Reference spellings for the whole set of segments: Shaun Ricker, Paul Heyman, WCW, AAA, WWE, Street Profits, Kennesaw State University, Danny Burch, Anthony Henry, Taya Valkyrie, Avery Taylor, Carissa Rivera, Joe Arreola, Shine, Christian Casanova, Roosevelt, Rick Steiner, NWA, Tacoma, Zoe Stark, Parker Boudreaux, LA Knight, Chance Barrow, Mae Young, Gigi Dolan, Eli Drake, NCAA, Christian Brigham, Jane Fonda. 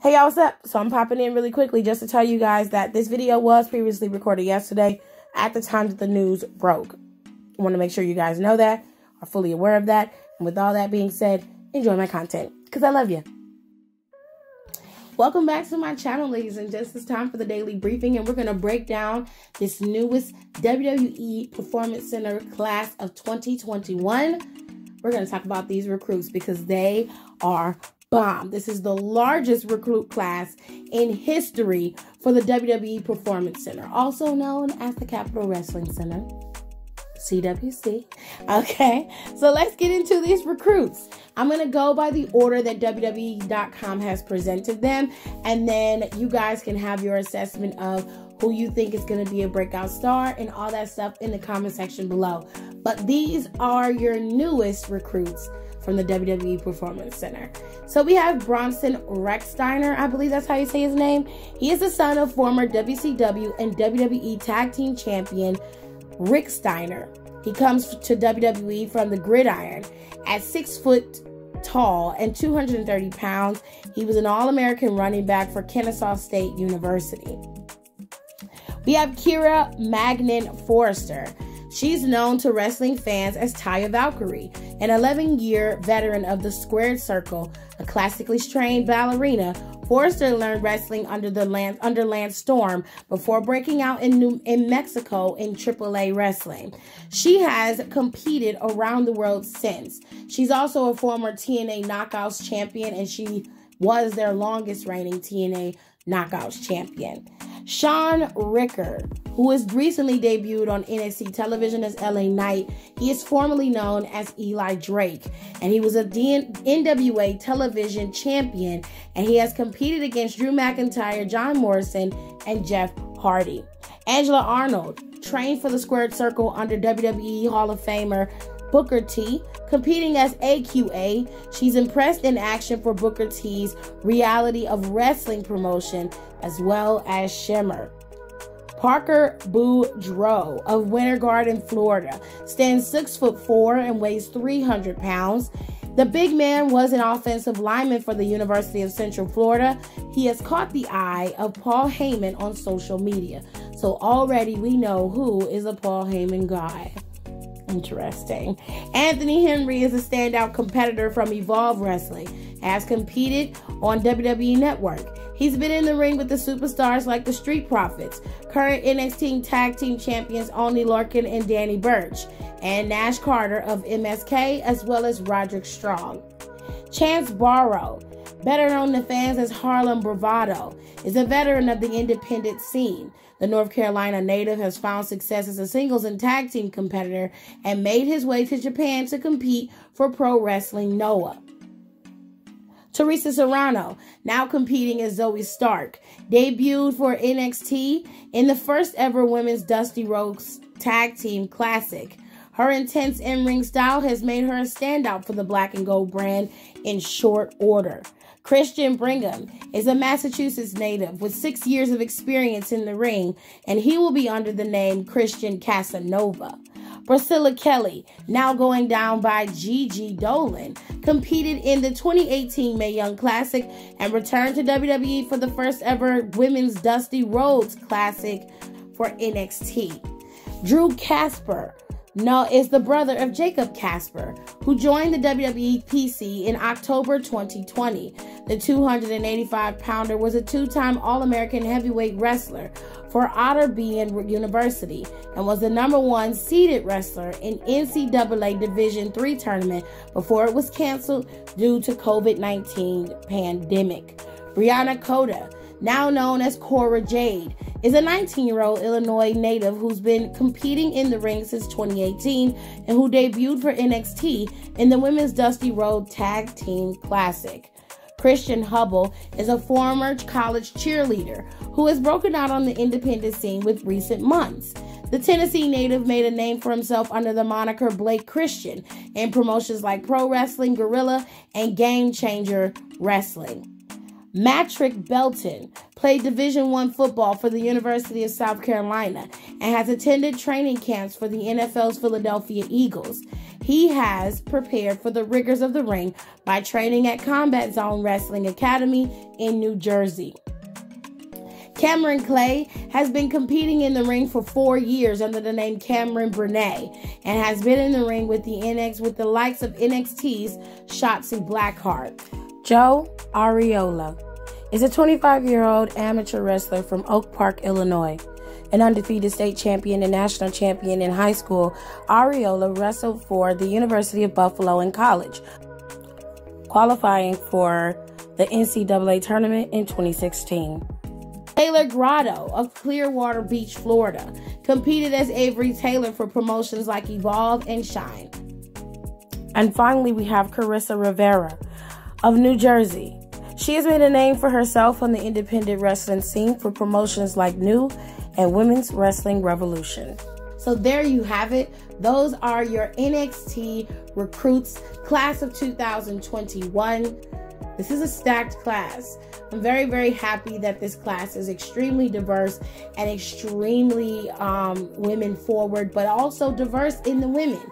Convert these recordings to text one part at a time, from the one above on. Hey y'all, what's up? So I'm popping in really quickly just to tell you guys that this video was previously recorded yesterday at the time that the news broke. I want to make sure you guys know that, are fully aware of that. And with all that being said, enjoy my content, because I love you. Welcome back to my channel, ladies and gents. It's time for the daily briefing, and we're going to break down this newest WWE Performance Center class of 2021. We're going to talk about these recruits because they are bomb. This is the largest recruit class in history for the WWE Performance Center, also known as the Capitol Wrestling Center, CWC. Okay, so let's get into these recruits. I'm going to go by the order that WWE.com has presented them, and then you guys can have your assessment of who you think is going to be a breakout star and all that stuff in the comment section below. But these are your newest recruits from the WWE Performance Center. So we have Bronson Rex Steiner, I believe that's how you say his name. He is the son of former WCW and WWE Tag Team Champion Rick Steiner. He comes to WWE from the Gridiron. At 6 foot tall and 230 pounds, he was an All-American running back for Kennesaw State University. We have Kira Magnin-Forster. She's known to wrestling fans as Taya Valkyrie, an 11-year veteran of the Squared Circle. A classically trained ballerina, Forster learned wrestling under Lance Storm before breaking out in Mexico in AAA wrestling. She has competed around the world since. She's also a former TNA Knockouts champion, and she was their longest reigning TNA Knockouts champion. Shaun Ricker, who has recently debuted on NXT television as LA Knight. He is formerly known as Eli Drake, and he was a NWA television champion, and he has competed against Drew McIntyre, John Morrison, and Jeff Hardy. Angela Arnold, trained for the Squared Circle under WWE Hall of Famer Booker T, competing as AQA. She's impressed in action for Booker T's Reality of Wrestling promotion, as well as Shimmer. Parker Boudreaux of Winter Garden, Florida, stands 6'4" and weighs 300 pounds. The big man was an offensive lineman for the University of Central Florida. He has caught the eye of Paul Heyman on social media. So already we know who is a Paul Heyman guy. Interesting. Anthony Henry is a standout competitor from Evolve Wrestling, has competed on WWE Network. He's been in the ring with the superstars like the Street Profits, current NXT Tag Team Champions Oni Larkin and Danny Burch, and Nash Carter of MSK, as well as Roderick Strong. Chance Barrow, better known to fans as Harlem Bravado, is a veteran of the independent scene. The North Carolina native has found success as a singles and tag team competitor and made his way to Japan to compete for Pro Wrestling Noah. Teresa Serrano, now competing as Zoe Stark, debuted for NXT in the first ever women's Dusty Rhodes Tag Team Classic. Her intense in-ring style has made her a standout for the black and gold brand in short order. Christian Brigham is a Massachusetts native with 6 years of experience in the ring, and he will be under the name Christian Casanova. Priscilla Kelly, now going down by Gigi Dolan, competed in the 2018 Mae Young Classic and returned to WWE for the first ever Women's Dusty Rhodes Classic for NXT. Drew Casper is the brother of Jacob Casper, who joined the WWE PC in October 2020. The 285-pounder was a two-time All-American heavyweight wrestler for Otterbein University and was the #1 seeded wrestler in NCAA Division III tournament before it was canceled due to COVID-19 pandemic. Brianna Cota, now known as Cora Jade, is a 19-year-old Illinois native who's been competing in the ring since 2018 and who debuted for NXT in the Women's Dusty Rhodes Tag Team Classic. Christian Hubble is a former college cheerleader who has broken out on the independent scene with recent months. The Tennessee native made a name for himself under the moniker Blake Christian in promotions like Pro Wrestling Guerrilla and Game Changer Wrestling. Matrick Belton played Division I football for the University of South Carolina and has attended training camps for the NFL's Philadelphia Eagles. He has prepared for the rigors of the ring by training at Combat Zone Wrestling Academy in New Jersey. Cameron Clay has been competing in the ring for 4 years under the name Cameron Burnett and has been in the ring with the likes of NXT's Shotzi Blackheart. Joe Arreola is a 25-year-old amateur wrestler from Oak Park, Illinois. An undefeated state champion and national champion in high school, Arreola wrestled for the University of Buffalo in college, qualifying for the NCAA tournament in 2016. Taylor Grotto of Clearwater Beach, Florida, competed as Avery Taylor for promotions like Evolve and Shine. And finally, we have Carissa Rivera of New Jersey. She has made a name for herself on the independent wrestling scene for promotions like New and Women's Wrestling Revolution. So there you have it. Those are your NXT recruits, class of 2021. This is a stacked class. I'm very, very happy that this class is extremely diverse and extremely women forward, but also diverse in the women.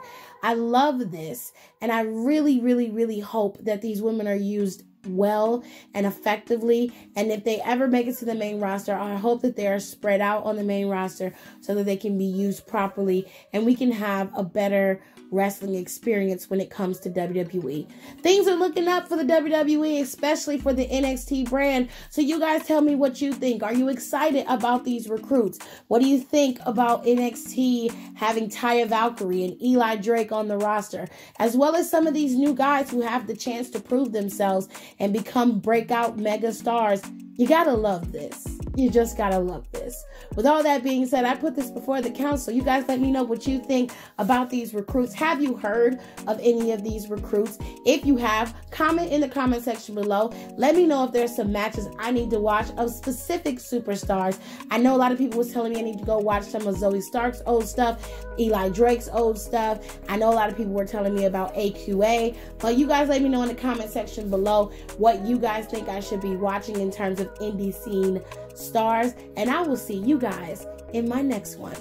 I love this. And I really, really, really hope that these women are used well and effectively. And if they ever make it to the main roster, I hope that they are spread out on the main roster so that they can be used properly and we can have a better wrestling experience when it comes to WWE. Things are looking up for the WWE, especially for the NXT brand. So you guys tell me what you think. Are you excited about these recruits? What do you think about NXT having Taya Valkyrie and Eli Drake on the roster, as well as some of these new guys who have the chance to prove themselves and become breakout mega stars? You gotta love this. You just gotta love this. With all that being said, I put this before the council. You guys let me know what you think about these recruits. Have you heard of any of these recruits? If you have, comment in the comment section below. Let me know if there's some matches I need to watch of specific superstars. I know a lot of people was telling me I need to go watch some of Zoe Stark's old stuff, Eli Drake's old stuff. I know a lot of people were telling me about AQA, but you guys let me know in the comment section below what you guys think I should be watching in terms of indie scene stars, and I will see you guys in my next one.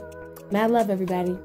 Mad love, everybody.